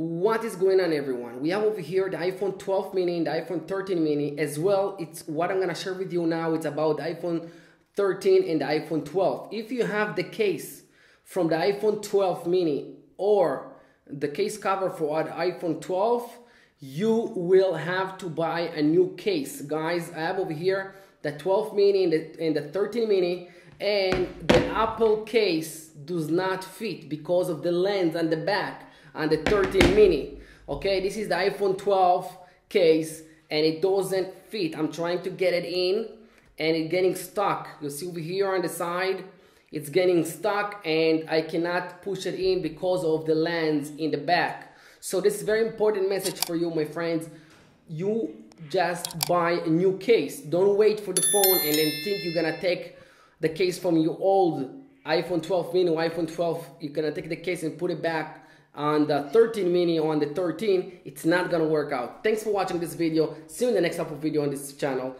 What is going on, everyone? We have over here the iPhone 12 mini and the iPhone 13 mini as well. It's what I'm gonna share with you now. It's about the iPhone 13 and the iPhone 12. If you have the case from the iPhone 12 mini or the case cover for the iPhone 12, you will have to buy a new case, guys. I have over here the 12 mini and the 13 mini, and the Apple case does not fit because of the lens on the back. And the 13 mini, okay, this is the iPhone 12 case and it doesn't fit. I'm trying to get it in and it's getting stuck. You see over here on the side, it's getting stuck and I cannot push it in because of the lens in the back. So this is a very important message for you, my friends. You just buy a new case. Don't wait for the phone and then think you're gonna take the case from your old iPhone 12 mini or iPhone 12. You're gonna take the case and put it back on the 13 mini, on the 13, it's not gonna work out. Thanks for watching this video. See you in the next Apple video on this channel.